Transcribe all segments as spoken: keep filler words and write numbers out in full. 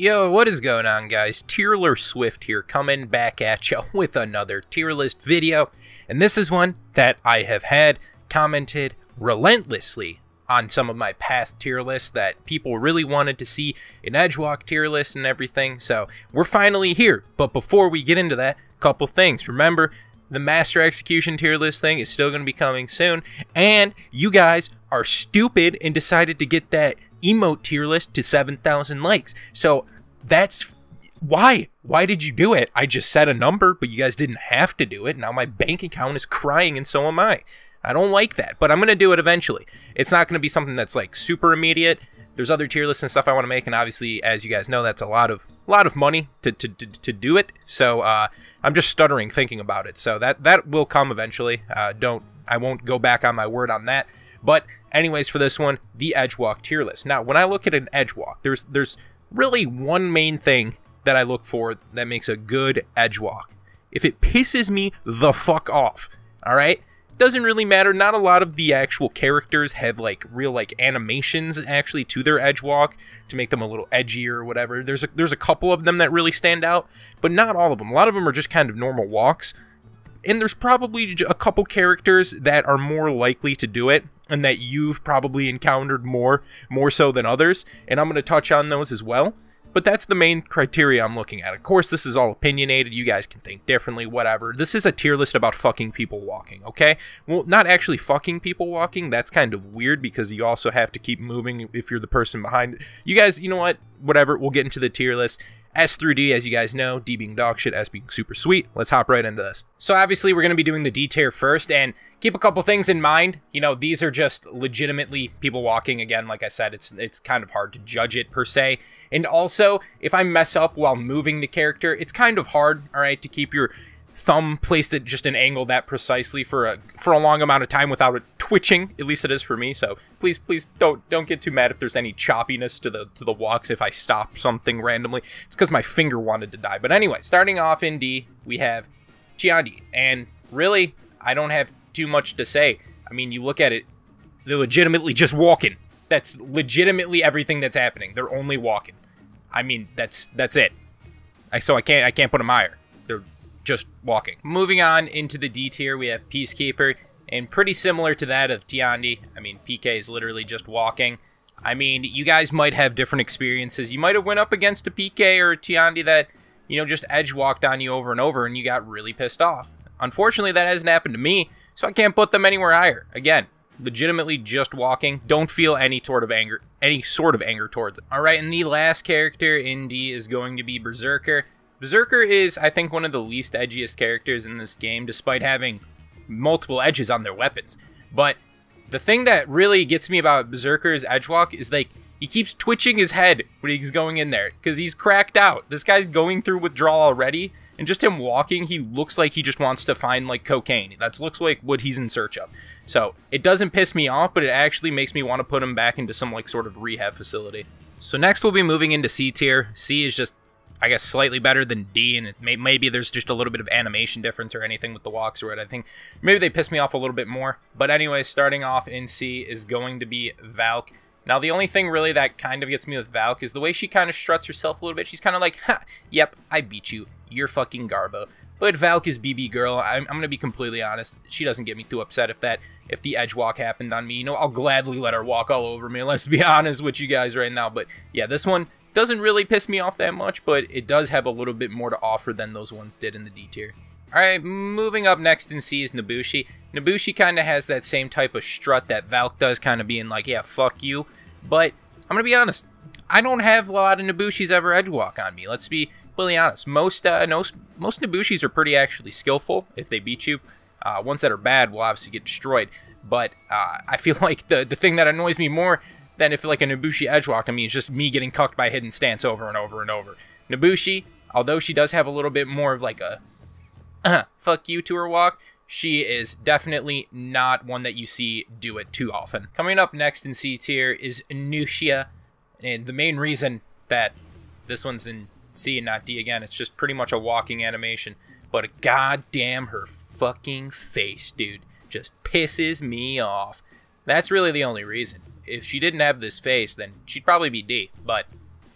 Yo, what is going on, guys? Tierler Swift here, coming back at you with another tier list video, and this is one that I have had commented relentlessly on some of my past tier lists that people really wanted to see, an EDGE WALK tier list and everything, so we're finally here. But before we get into that, a couple things. Remember, the Master Execution tier list thing is still going to be coming soon, and you guys are stupid and decided to get that emote tier list to seven thousand likes. So that's why why did you do it? I just said a number, but you guys didn't have to do it. Now my bank account is crying, and so am I. I don't like that, but I'm gonna do it eventually. It's not gonna be something that's like super immediate. There's other tier lists and stuff I want to make, and obviously, as you guys know, that's a lot of lot of money to to, to, to do it. So uh I'm just stuttering thinking about it, so that that will come eventually. uh don't I won't go back on my word on that. But anyways, for this one, the EDGE WALK tier list. Now, when I look at an EDGE WALK, there's there's really one main thing that I look for that makes a good EDGE WALK. If it pisses me the fuck off, all right? Doesn't really matter. Not a lot of the actual characters have like real like animations actually to their EDGE WALK to make them a little edgier or whatever. There's a, there's a couple of them that really stand out, but not all of them. A lot of them are just kind of normal walks. And there's probably a couple characters that are more likely to do it and that you've probably encountered more, more so than others. And I'm going to touch on those as well. But that's the main criteria I'm looking at. Of course, this is all opinionated. You guys can think differently, whatever. This is a tier list about fucking people walking, okay? Well, not actually fucking people walking. That's kind of weird because you also have to keep moving if you're the person behind. You guys, you know what? Whatever. We'll get into the tier list. S through D, as you guys know, D being dog shit, S being super sweet. Let's hop right into this. So obviously we're going to be doing the D tier first, and keep a couple things in mind. You know, these are just legitimately people walking. Again, like I said, it's it's kind of hard to judge it per se. And also, if I mess up while moving the character, it's kind of hard, all right, to keep your thumb placed at just an angle that precisely for a for a long amount of time without it twitching. At least it is for me. So please, please don't don't get too mad if there's any choppiness to the to the walks. If I stop something randomly, it's because my finger wanted to die. But anyway, starting off in D, we have Tiandi, and really, I don't have too much to say. I mean, you look at it; they're legitimately just walking. That's legitimately everything that's happening. They're only walking. I mean, that's that's it. I so I can't I can't put them higher. They're just walking. Moving on into the D tier, we have Peacekeeper, and pretty similar to that of Tiandi. I mean, P K is literally just walking. I mean, you guys might have different experiences. You might have went up against a P K or a Tiandi that, you know, just edge walked on you over and over, and you got really pissed off. Unfortunately, that hasn't happened to me, so I can't put them anywhere higher. Again, legitimately just walking. Don't feel any sort of anger, any sort of anger towards it. All right, and the last character in D is going to be Berserker. Berserker is, I think, one of the least edgiest characters in this game, despite having multiple edges on their weapons. But the thing that really gets me about Berserker's edge walk is, like, he keeps twitching his head when he's going in there, because he's cracked out. This guy's going through withdrawal already, and just him walking, he looks like he just wants to find, like, cocaine. That looks like what he's in search of. So it doesn't piss me off, but it actually makes me want to put him back into some, like, sort of rehab facility. So next we'll be moving into C tier. C is just, I guess, slightly better than D, and it may, maybe there's just a little bit of animation difference or anything with the walks or what. I think maybe they piss me off a little bit more. But anyway, starting off in C is going to be Valk. Now, the only thing really that kind of gets me with Valk is the way she kind of struts herself a little bit. She's kind of like, ha, yep, I beat you. You're fucking Garbo. But Valk is B B girl. I'm, I'm going to be completely honest. She doesn't get me too upset if that, if the edge walk happened on me. You know, I'll gladly let her walk all over me. Let's be honest with you guys right now. But yeah, this one doesn't really piss me off that much, but it does have a little bit more to offer than those ones did in the D tier. Alright, moving up next in C is Nobushi. Nobushi kind of has that same type of strut that Valk does, kind of being like, yeah, fuck you. But I'm going to be honest, I don't have a lot of Nobushis ever edge walk on me. Let's be really honest. Most, uh, most, most Nobushis are pretty actually skillful if they beat you. Uh, ones that are bad will obviously get destroyed. But uh, I feel like the, the thing that annoys me more Then if like a Nobushi edge walked on me, it's just me getting cucked by hidden stance over and over and over. Nobushi, although she does have a little bit more of like a uh, fuck you to her walk, she is definitely not one that you see do it too often. Coming up next in C tier is Nushia, and the main reason that this one's in C and not D, again, it's just pretty much a walking animation, but goddamn her fucking face, dude, just pisses me off. That's really the only reason. If she didn't have this face, then she'd probably be D, but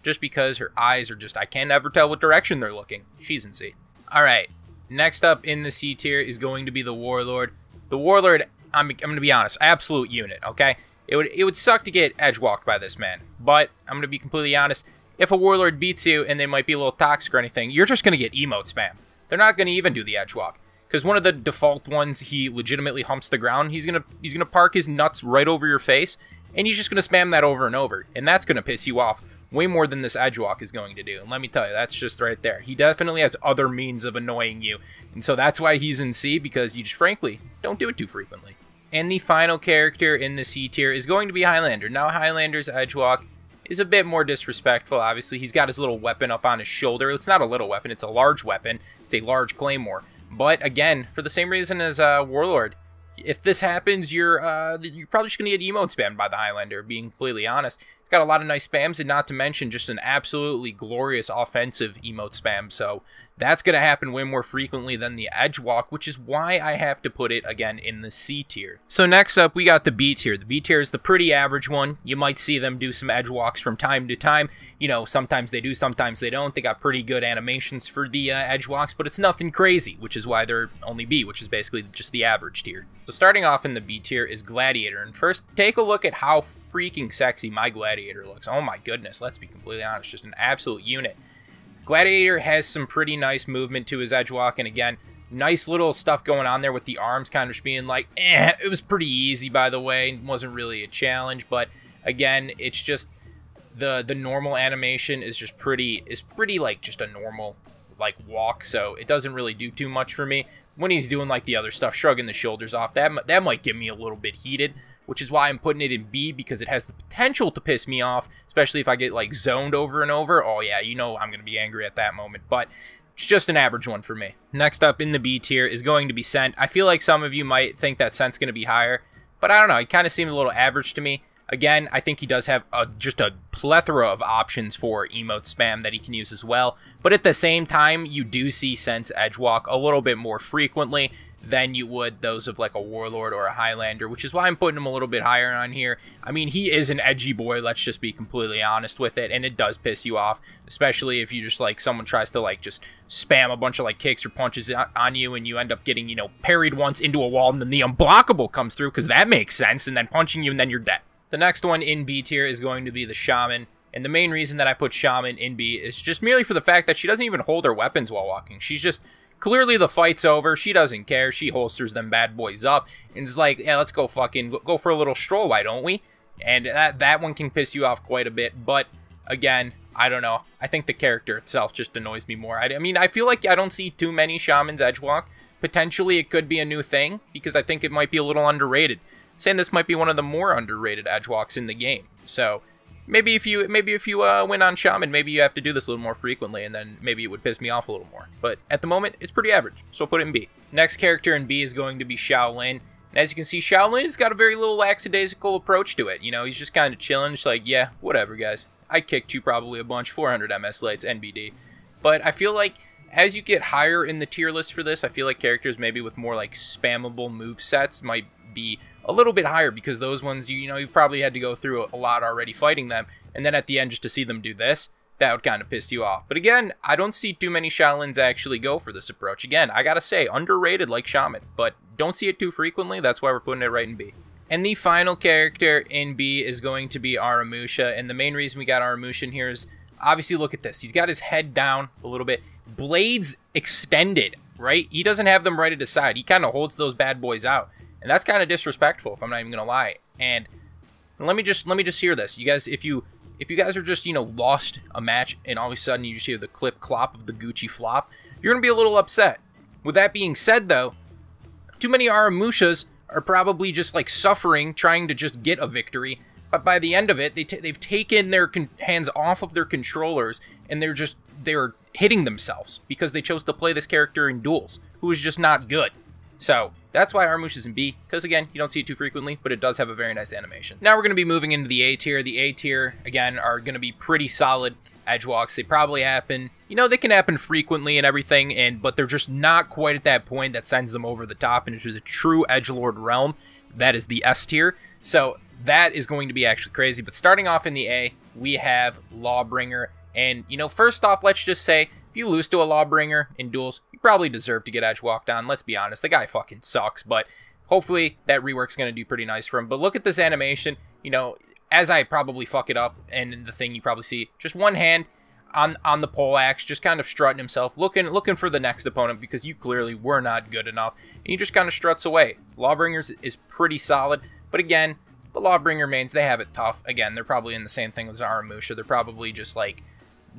just because her eyes are just, I can't ever tell what direction they're looking. She's in C. All right, next up in the C tier is going to be the Warlord. The Warlord, I'm, I'm going to be honest, absolute unit, okay? It would, it would suck to get edge walked by this man, but I'm going to be completely honest. If a Warlord beats you and they might be a little toxic or anything, you're just going to get emote spam. They're not going to even do the edge walk. Because one of the default ones, he legitimately humps the ground. He's gonna he's gonna park his nuts right over your face, and he's just gonna spam that over and over, and that's gonna piss you off way more than this edge walk is going to do. And let me tell you, that's just right there. He definitely has other means of annoying you, and so that's why he's in C, because you just frankly don't do it too frequently. And the final character in the C tier is going to be Highlander. Now Highlander's edge walk is a bit more disrespectful. Obviously, he's got his little weapon up on his shoulder. It's not a little weapon; it's a large weapon. It's a large claymore. But again, for the same reason as uh, Warlord, if this happens, you're uh, you're probably just gonna get emote spammed by the Highlander. Being completely honest, it's got a lot of nice spams, and not to mention just an absolutely glorious offensive emote spam. So that's gonna happen way more frequently than the edge walk, which is why I have to put it again in the C tier. So next up, we got the B tier. The B tier is the pretty average one. You might see them do some edge walks from time to time. You know, sometimes they do, sometimes they don't. They got pretty good animations for the uh, edge walks, but it's nothing crazy, which is why they're only B, which is basically just the average tier. So starting off in the B tier is Gladiator, and first take a look at how freaking sexy my Gladiator looks. Oh my goodness, let's be completely honest, just an absolute unit. Gladiator has some pretty nice movement to his edge walk, and again, nice little stuff going on there with the arms kind of just being like, eh, it was pretty easy, by the way. It wasn't really a challenge, but again, it's just the the normal animation is just pretty, is pretty like just a normal like walk, so it doesn't really do too much for me. When he's doing like the other stuff, shrugging the shoulders off, that, that might get me a little bit heated, which is why I'm putting it in B, because it has the potential to piss me off, especially if I get like zoned over and over. Oh yeah, you know I'm going to be angry at that moment, but it's just an average one for me. Next up in the B tier is going to be Scent. I feel like some of you might think that Scent's going to be higher, but I don't know, he kind of seemed a little average to me. Again, I think he does have a, just a plethora of options for emote spam that he can use as well. But at the same time, you do see Scent's edge walk a little bit more frequently than you would those of like a Warlord or a Highlander, which is why I'm putting him a little bit higher on here. I mean, he is an edgy boy, let's just be completely honest with it, and it does piss you off, especially if you just like someone tries to like just spam a bunch of like kicks or punches on you, and you end up getting, you know, parried once into a wall, and then the unblockable comes through because that makes sense, and then punching you, and then you're dead. The next one in B tier is going to be the Shaman, and the main reason that I put Shaman in B is just merely for the fact that she doesn't even hold her weapons while walking. She's just, clearly the fight's over, she doesn't care, she holsters them bad boys up, and is like, yeah, let's go fucking, go for a little stroll, why don't we? And that, that one can piss you off quite a bit, but again, I don't know, I think the character itself just annoys me more. I, I mean, I feel like I don't see too many Shamans edge walk. Potentially it could be a new thing, because I think it might be a little underrated. Saying this might be one of the more underrated edge walks in the game. So maybe if you maybe if you uh, win on Shaman, maybe you have to do this a little more frequently, and then maybe it would piss me off a little more. But at the moment, it's pretty average, so put it in B. Next character in B is going to be Shaolin. And as you can see, Shaolin has got a very little lackadaisical approach to it. You know, he's just kind of chilling, just like, yeah, whatever, guys. I kicked you probably a bunch, four hundred M S lights, N B D. But I feel like as you get higher in the tier list for this, I feel like characters maybe with more like spammable movesets might be a little bit higher, because those ones, you, you know, you probably had to go through a lot already fighting them, and then at the end just to see them do this, that would kind of piss you off. But again, I don't see too many Shaolins actually go for this approach. Again, I gotta say, underrated like Shaman, but don't see it too frequently, that's why we're putting it right in B. And the final character in B is going to be Aramusha, and the main reason we got Aramusha in here is, obviously look at this, he's got his head down a little bit, blades extended, right? He doesn't have them right at his side, he kind of holds those bad boys out. And that's kind of disrespectful, if I'm not even gonna lie. And let me just let me just hear this, you guys. If you if you guys are just, you know, lost a match and all of a sudden you just hear the clip clop of the Gucci flop, you're gonna be a little upset. With that being said, though, too many Aramushas are probably just like suffering, trying to just get a victory. But by the end of it, they t they've taken their con hands off of their controllers, and they're just they're hitting themselves because they chose to play this character in duels, who is just not good. So that's why Aramusha is in B, because again, you don't see it too frequently, but it does have a very nice animation. Now we're going to be moving into the A tier. The A tier, again, are going to be pretty solid edge walks. They probably happen, you know, they can happen frequently and everything, and but they're just not quite at that point that sends them over the top and into the true edgelord realm. That is the S tier. So that is going to be actually crazy. But starting off in the A, we have Lawbringer. And, you know, first off, let's just say, if you lose to a Lawbringer in duels, you probably deserve to get edge walked on. Let's be honest, the guy fucking sucks, but hopefully that rework's going to do pretty nice for him. But look at this animation, you know, as I probably fuck it up, and the thing you probably see, just one hand on on the pole axe, just kind of strutting himself, looking looking for the next opponent because you clearly were not good enough, and he just kind of struts away. Lawbringers is pretty solid, but again, the Lawbringer mains, they have it tough. Again, they're probably in the same thing as Aramusha. They're probably just like,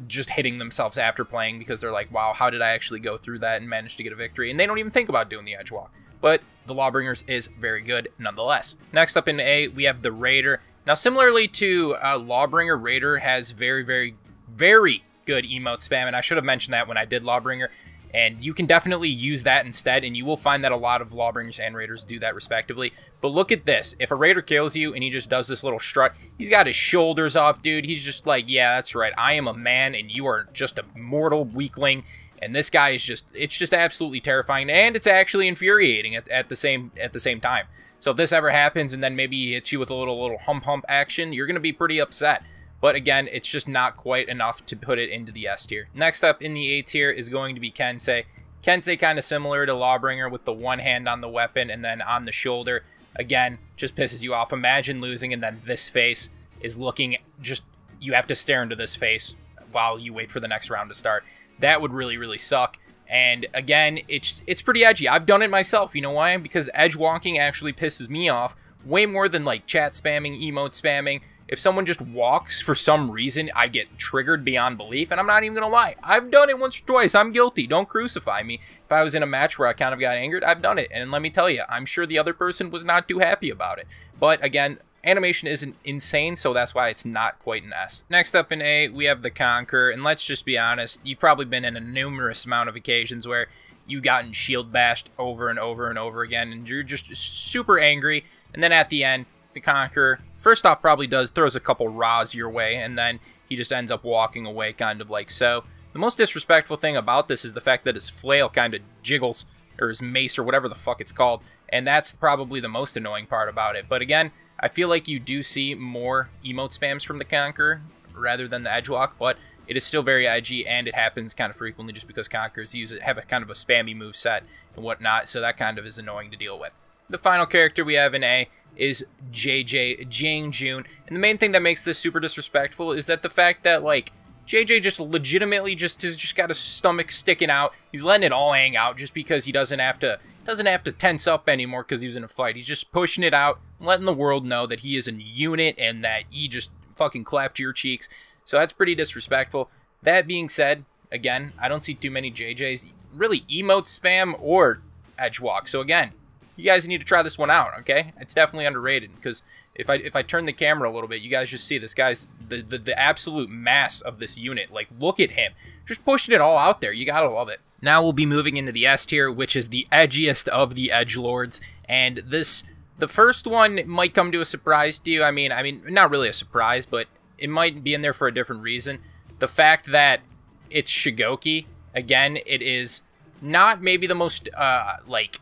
just hitting themselves after playing because they're like, wow, how did I actually go through that and manage to get a victory? And they don't even think about doing the edge walk. But the Lawbringers is very good nonetheless. Next up in A, we have the Raider. Now, similarly to uh, Lawbringer, Raider has very, very, very good emote spam. And I should have mentioned that when I did Lawbringer. And you can definitely use that instead. And you will find that a lot of Lawbringers and Raiders do that respectively. But look at this. If a Raider kills you and he just does this little strut, he's got his shoulders up, dude. He's just like, yeah, that's right. I am a man and you are just a mortal weakling. And this guy is just, it's just absolutely terrifying. And it's actually infuriating at, at the same at the same time. So if this ever happens and then maybe he hits you with a little, little hump hump action, you're going to be pretty upset. But again, it's just not quite enough to put it into the S tier. Next up in the A tier is going to be Kensei. Kensei kind of similar to Lawbringer with the one hand on the weapon and then on the shoulder. Again, just pisses you off. Imagine losing and then this face is looking, just, you have to stare into this face while you wait for the next round to start. That would really, really suck. And again, it's, it's pretty edgy. I've done it myself. You know why? Because edge walking actually pisses me off way more than like chat spamming, emote spamming. If someone just walks for some reason, I get triggered beyond belief, and I'm not even going to lie. I've done it once or twice. I'm guilty. Don't crucify me. If I was in a match where I kind of got angered, I've done it. And let me tell you, I'm sure the other person was not too happy about it. But again, animation isn't insane, so that's why it's not quite an S. Next up in A, we have the Conqueror. And let's just be honest, you've probably been in a numerous amount of occasions where you've gotten shield bashed over and over and over again, and you're just super angry. And then at the end, the Conqueror, first off, probably does, throws a couple raws your way, and then he just ends up walking away, kind of like so. The most disrespectful thing about this is the fact that his flail kind of jiggles, or his mace, or whatever the fuck it's called, and that's probably the most annoying part about it. But again, I feel like you do see more emote spams from the Conqueror rather than the edgewalk, but it is still very edgy, and it happens kind of frequently just because Conquerors use it, have a kind of a spammy moveset and whatnot, so that kind of is annoying to deal with. The final character we have in A is J J, Jang Jun. And the main thing that makes this super disrespectful is that the fact that, like, J J just legitimately just just got his stomach sticking out. He's letting it all hang out just because he doesn't have to doesn't have to tense up anymore because he was in a fight. He's just pushing it out, letting the world know that he is a unit and that he just fucking clapped your cheeks. So that's pretty disrespectful. That being said, again, I don't see too many J Js really emote spam or edge walk. So again, you guys need to try this one out, okay? It's definitely underrated because if I if I turn the camera a little bit, you guys just see this guy's the, the the absolute mass of this unit. Like, look at him, just pushing it all out there. You gotta love it. Now we'll be moving into the S tier, which is the edgiest of the edgelords, and this the first one might come to a surprise to you. I mean, I mean, not really a surprise, but it might be in there for a different reason. The fact that it's Shigoki, again, it is not maybe the most uh like.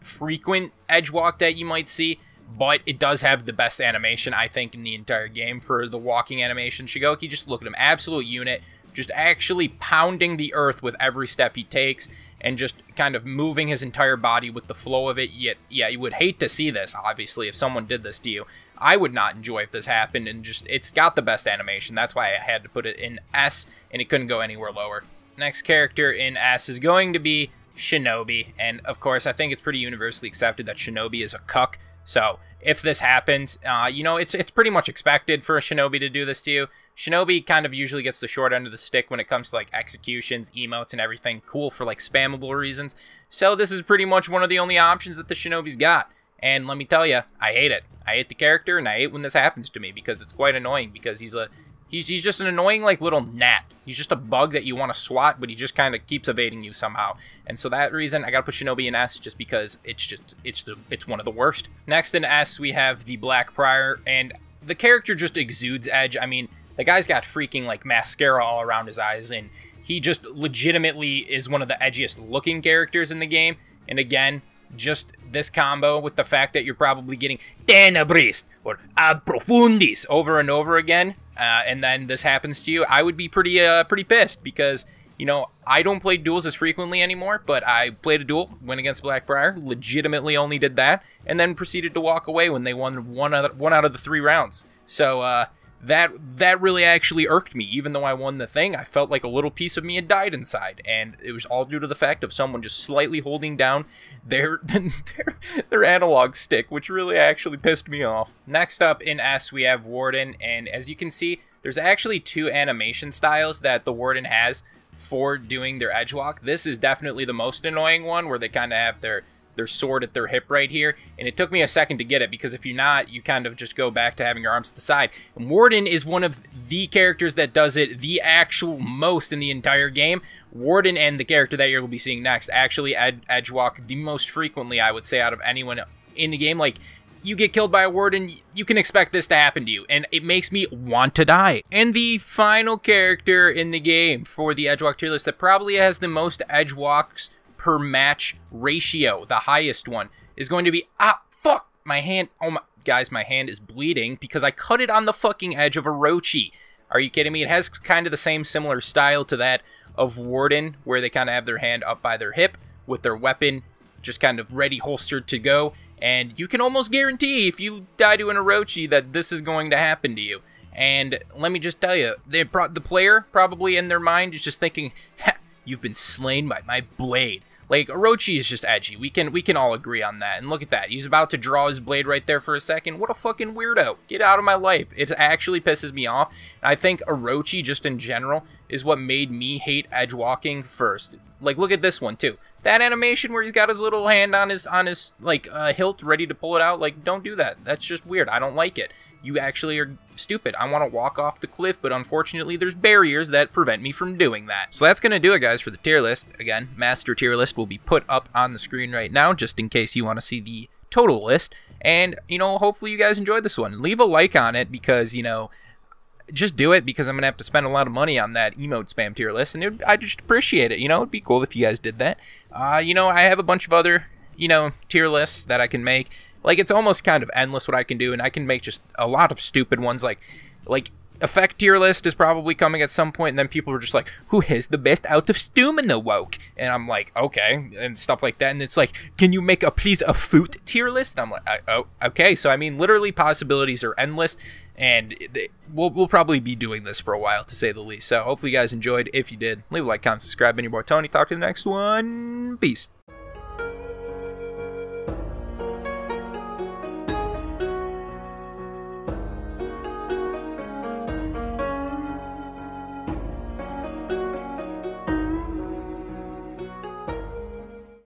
frequent edge walk that you might see, but it does have the best animation, I think, in the entire game for the walking animation. Shigoki, just look at him, absolute unit, just actually pounding the earth with every step he takes and just kind of moving his entire body with the flow of it. Yet, yeah, you would hate to see this, obviously, if someone did this to you. I would not enjoy if this happened, and just, it's got the best animation. That's why I had to put it in S, and it couldn't go anywhere lower. Next character in S is going to be Shinobi, and of course, I think it's pretty universally accepted that Shinobi is a cuck. So if this happens, uh, you know, it's it's pretty much expected for a Shinobi to do this to you. Shinobi kind of usually gets the short end of the stick when it comes to like executions, emotes, and everything cool for like spammable reasons. So this is pretty much one of the only options that the Shinobi's got. And let me tell you, I hate it. I hate the character, and I hate when this happens to me because it's quite annoying. Because he's a he's he's just an annoying like little gnat. He's just a bug that you want to swat, but he just kind of keeps evading you somehow. And so that reason, I gotta put Shinobi in S just because it's just, it's the, it's one of the worst. Next in S, we have the Black Prior, and the character just exudes edge. I mean, the guy's got freaking like mascara all around his eyes, and he just legitimately is one of the edgiest looking characters in the game. And again, just this combo with the fact that you're probably getting Tenebrist or Ad Profundis over and over again. uh, and then this happens to you, I would be pretty uh, pretty pissed, because, you know, I don't play duels as frequently anymore, but I played a duel, went against Black Prior, legitimately only did that, and then proceeded to walk away when they won one out of, one out of the three rounds. So uh, that that really actually irked me. Even though I won the thing, I felt like a little piece of me had died inside, and it was all due to the fact of someone just slightly holding down their their, their analog stick, which really actually pissed me off. Next up in S, we have Warden, and as you can see, there's actually two animation styles that the Warden has for doing their edge walk. This is definitely the most annoying one, where they kind of have their their sword at their hip right here, and it took me a second to get it, because if you're not, you kind of just go back to having your arms to the side. And Warden is one of the characters that does it the actual most in the entire game. Warden and the character that you'll be seeing next actually ed edge walk the most frequently, I would say, out of anyone in the game. Like, you get killed by a Warden, you can expect this to happen to you, and it makes me want to die. And the final character in the game for the edge walk tier list that probably has the most edge walks per match ratio, the highest one, is going to be, ah, fuck, my hand, oh my, guys, my hand is bleeding because I cut it on the fucking edge of Orochi. Are you kidding me? It has kind of the same similar style to that of Warden, where they kind of have their hand up by their hip with their weapon just kind of ready holstered to go, and you can almost guarantee if you die to an Orochi that this is going to happen to you. And let me just tell you, they pro the player probably in their mind is just thinking, ha, you've been slain by my blade. Like, Orochi is just edgy. We can we can all agree on that. And look at that. He's about to draw his blade right there for a second. What a fucking weirdo. Get out of my life. It actually pisses me off. And I think Orochi, just in general, is what made me hate edge walking first. Like, look at this one, too. That animation where he's got his little hand on his, on his like, uh, hilt ready to pull it out. Like, don't do that. That's just weird. I don't like it. You actually are stupid. I want to walk off the cliff, but unfortunately there's barriers that prevent me from doing that. So that's going to do it, guys, for the tier list. Again, master tier list will be put up on the screen right now, just in case you want to see the total list. And, you know, hopefully you guys enjoyed this one. Leave a like on it, because, you know, just do it, because I'm going to have to spend a lot of money on that emote spam tier list, and it, I just appreciate it. You know, it'd be cool if you guys did that. Uh, you know, I have a bunch of other, you know, tier lists that I can make. Like, it's almost kind of endless what I can do, and I can make just a lot of stupid ones. Like, like effect tier list is probably coming at some point, and then people are just like, who has the best out of Stum in the woke? And I'm like, okay, and stuff like that. And it's like, can you make a please a foot tier list? And I'm like, I, oh, okay. So, I mean, literally possibilities are endless, and it, we'll, we'll probably be doing this for a while, to say the least. So, hopefully you guys enjoyed. If you did, leave a like, comment, subscribe. And your boy Tony. Talk to you in the next one. Peace.